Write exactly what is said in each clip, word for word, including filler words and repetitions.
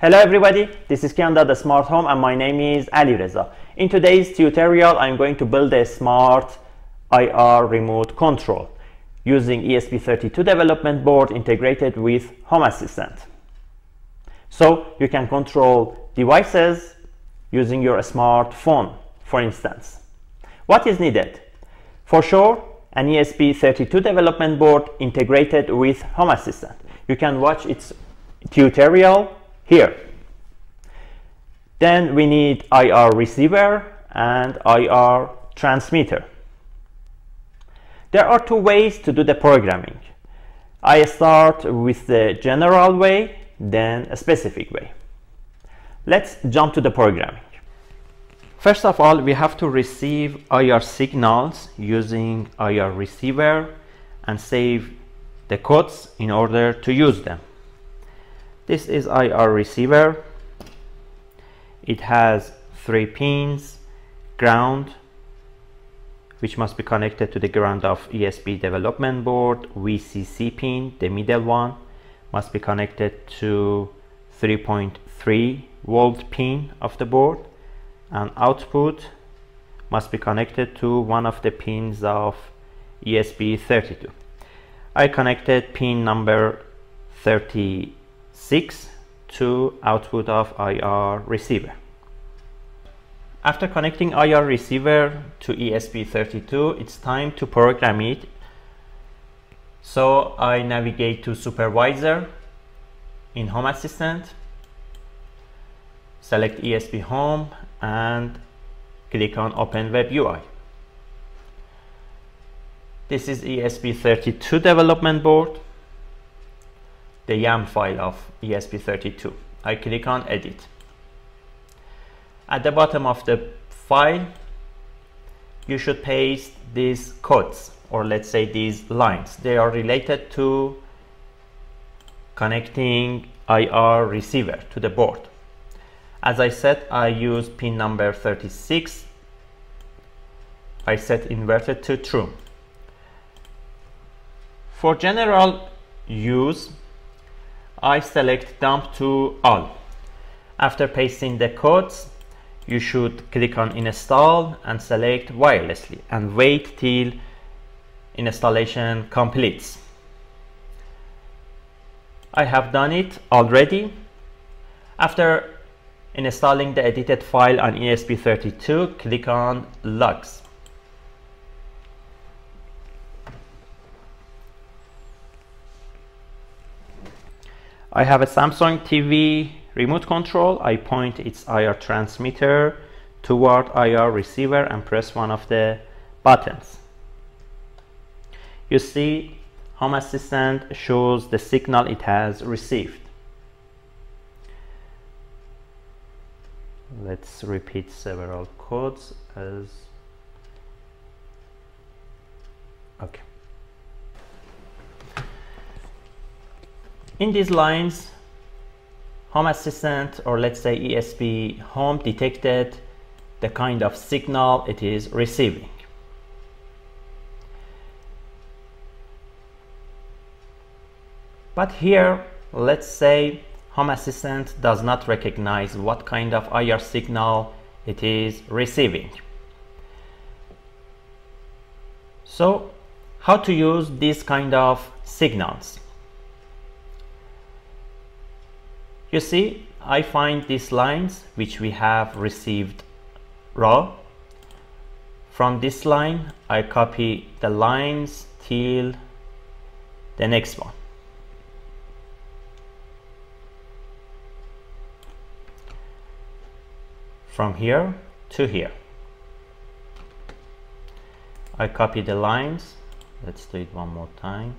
Hello everybody, this is Kian the Smart Home and my name is Ali Reza. In today's tutorial, I'm going to build a smart I R remote control using E S P thirty-two development board integrated with Home Assistant. So you can control devices using your smartphone, for instance. What is needed? For sure, an E S P thirty-two development board integrated with Home Assistant. You can watch its tutorial here. Then we need I R receiver and I R transmitter. There are two ways to do the programming. I start with the general way, then a specific way. Let's jump to the programming. First of all, we have to receive I R signals using I R receiver and save the codes in order to use them. This is I R receiver. It has three pins: ground, which must be connected to the ground of E S P development board, V C C pin, the middle one, must be connected to three point three volt pin of the board, and output must be connected to one of the pins of E S P thirty-two. I connected pin number thirty-eight six to output of I R receiver. After connecting I R receiver to E S P thirty-two, it's time to program it. So I navigate to supervisor in Home Assistant, select ESPHome and click on Open Web U I. This is E S P thirty-two development board, the YAML file of E S P thirty-two. I click on edit. At the bottom of the file, you should paste these codes, or let's say these lines. They are related to connecting I R receiver to the board. As I said, I use pin number thirty-six. I set inverted to true. For general use, I select dump to all. After pasting the codes, you should click on install and select wirelessly and wait till installation completes. I have done it already. After installing the edited file on E S P thirty-two, click on logs. I have a Samsung T V remote control. I point its I R transmitter toward I R receiver and press one of the buttons. You see, Home Assistant shows the signal it has received. Let's repeat several codes as... Okay. In these lines, Home Assistant, or let's say ESPHome, detected the kind of signal it is receiving. But here, let's say Home Assistant does not recognize what kind of I R signal it is receiving. So, how to use these kind of signals? You see, I find these lines which we have received raw. From this line, I copy the lines till the next one. From here to here, I copy the lines. Let's do it one more time.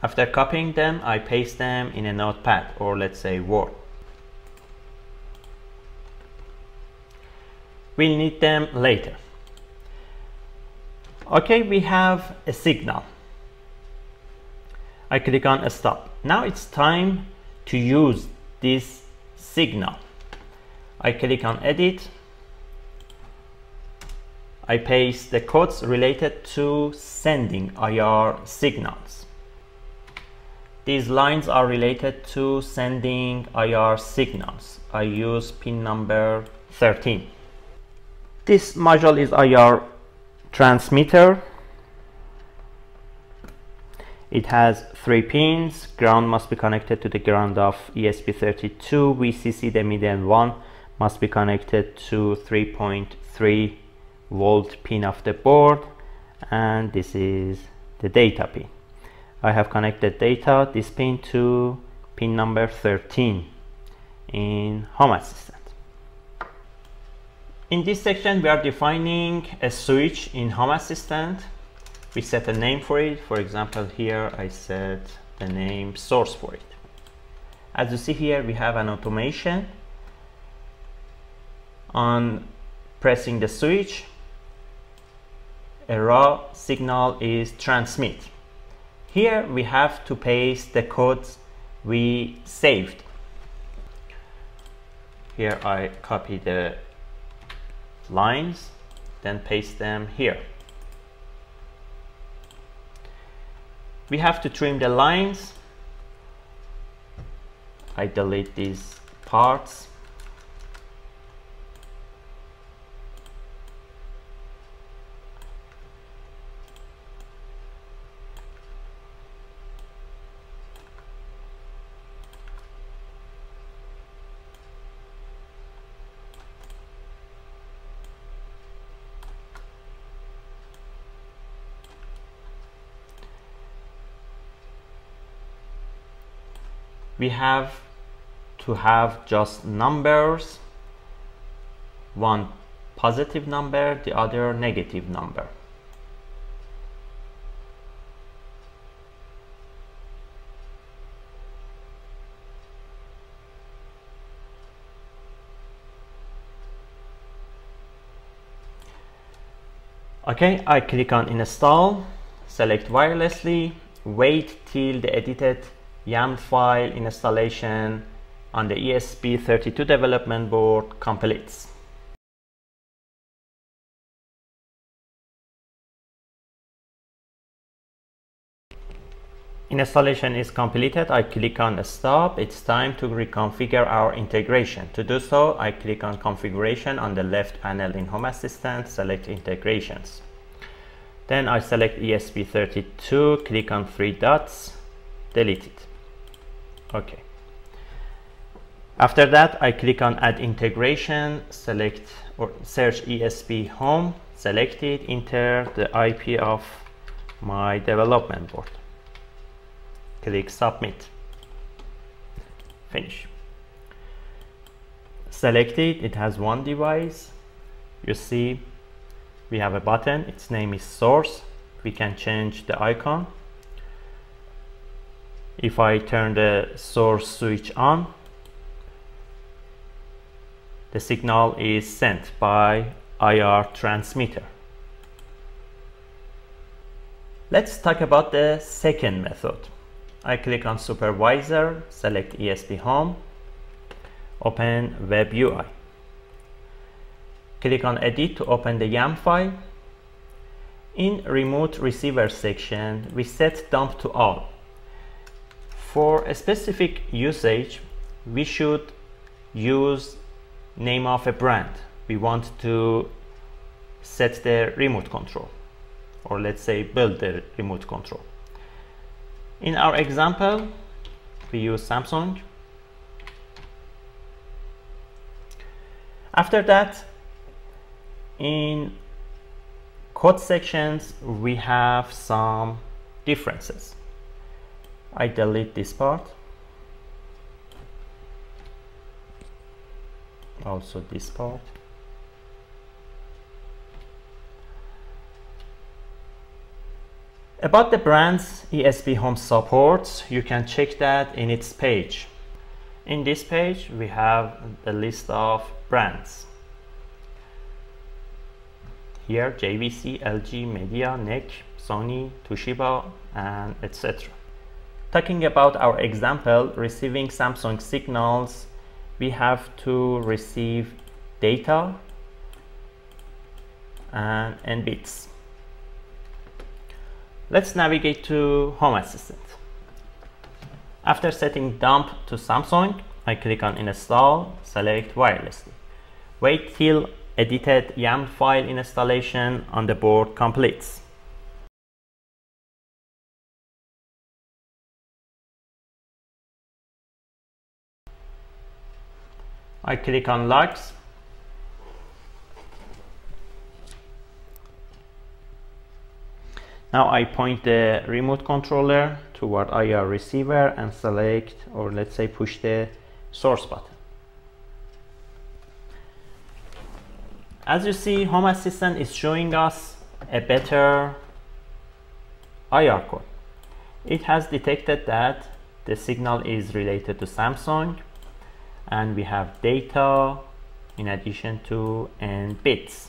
After copying them, I paste them in a notepad, or let's say Word. We'll need them later. Okay, we have a signal. I click on stop. Now it's time to use this signal. I click on edit. I paste the codes related to sending I R signals. These lines are related to sending I R signals. I use pin number thirteen. This module is I R transmitter. It has three pins. Ground must be connected to the ground of E S P thirty-two. V C C, the middle one, must be connected to three point three volt pin of the board, and this is the data pin. I have connected data, this pin, to pin number thirteen in Home Assistant. In this section we are defining a switch in Home Assistant. We set a name for it. For example, here I set the name source for it. As you see here, we have an automation. On pressing the switch, a raw signal is transmit. Here we have to paste the codes we saved. Here I copy the lines, then paste them here. We have to trim the lines. I delete these parts. We have to have just numbers, one positive number, the other negative number. Okay, I click on install, select wirelessly, wait till the edited YAML file installation on the E S P thirty-two development board completes. Installation is completed. I click on stop. It's time to reconfigure our integration. To do so, I click on configuration on the left panel in Home Assistant, select integrations. Then I select E S P thirty-two, click on three dots, delete it. Okay. After that, I click on Add Integration, select or search ESPHome, select it, enter the I P of my development board. Click Submit. Finish. Select it, it has one device. You see, we have a button, its name is Source. We can change the icon. If I turn the source switch on, the signal is sent by I R transmitter. Let's talk about the second method. I click on Supervisor, select ESPHome, open Web U I. Click on Edit to open the YAML file. In Remote Receiver section, we set dump to all. For a specific usage, we should use name of a brand. We want to set the remote control, or let's say build the remote control. In our example, we use Samsung. After that, in code sections, we have some differences. I delete this part, also this part. About the brands ESPHome supports, you can check that in its page. In this page, we have the list of brands. Here, J V C, L G, Media, N E C, Sony, Toshiba, and et cetera. Talking about our example, receiving Samsung signals, we have to receive data and, and bits. Let's navigate to Home Assistant. After setting dump to Samsung, I click on install, select wirelessly. Wait till edited YAML file installation on the board completes. I click on logs. Now I point the remote controller toward I R receiver and select, or let's say push the source button. As you see, Home Assistant is showing us a better I R code. It has detected that the signal is related to Samsung, and we have data in addition to N bits.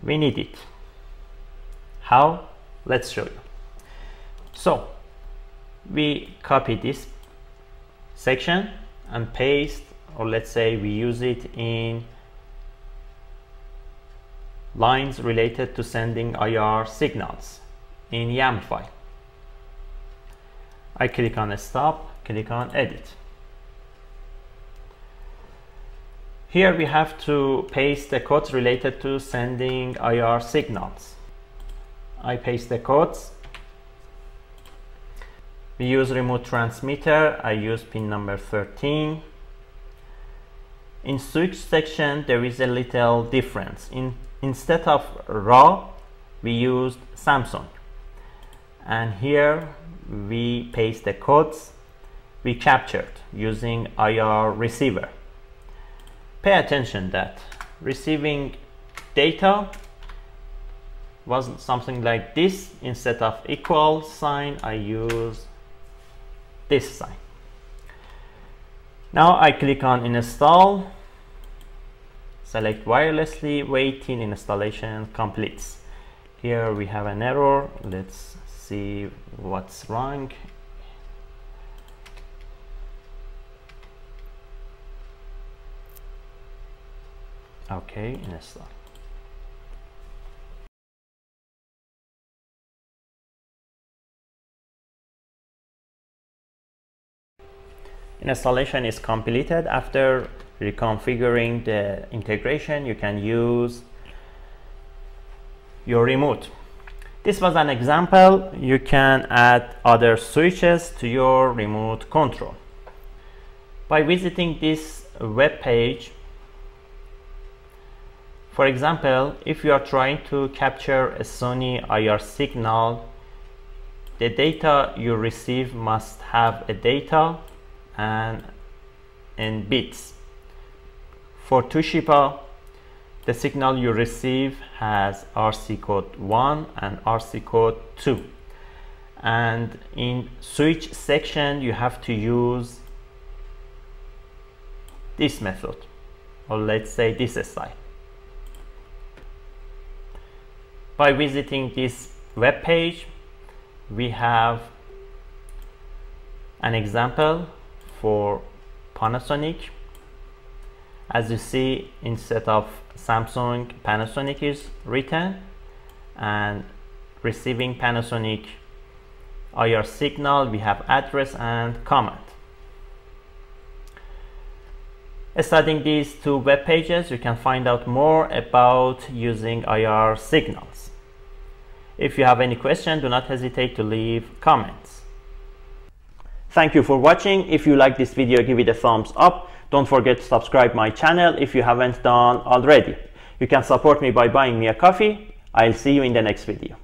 We need it. How? Let's show you. So we copy this section and paste, or let's say we use it in lines related to sending I R signals in YAML file. I click on stop, click on edit. Here we have to paste the codes related to sending I R signals. I paste the codes. We use remote transmitter. I use pin number thirteen. In switch section, there is a little difference. In, instead of raw, we used Samsung. And here we paste the codes we captured using I R receiver. Pay attention that receiving data was something like this. Instead of equal sign, I use this sign. Now I click on install, select wirelessly, wait till installation completes. Here we have an error. Let's see what's wrong. Okay, install. Installation is completed. After reconfiguring the integration, you can use your remote. This was an example. You can add other switches to your remote control. By visiting this web page, for example, if you are trying to capture a Sony I R signal, the data you receive must have a data and in bits. For Toshiba, the signal you receive has R C code one and R C code two. And in switch section, you have to use this method, or let's say this style. By visiting this web page, we have an example for Panasonic. As you see, instead of Samsung, Panasonic is written, and receiving Panasonic I R signal, we have address and comment. Studying these two web pages, you can find out more about using I R signals. If you have any question, do not hesitate to leave comments. Thank you for watching. If you like this video, give it a thumbs up. Don't forget to subscribe my channel if you haven't done already. You can support me by buying me a coffee. I'll see you in the next video.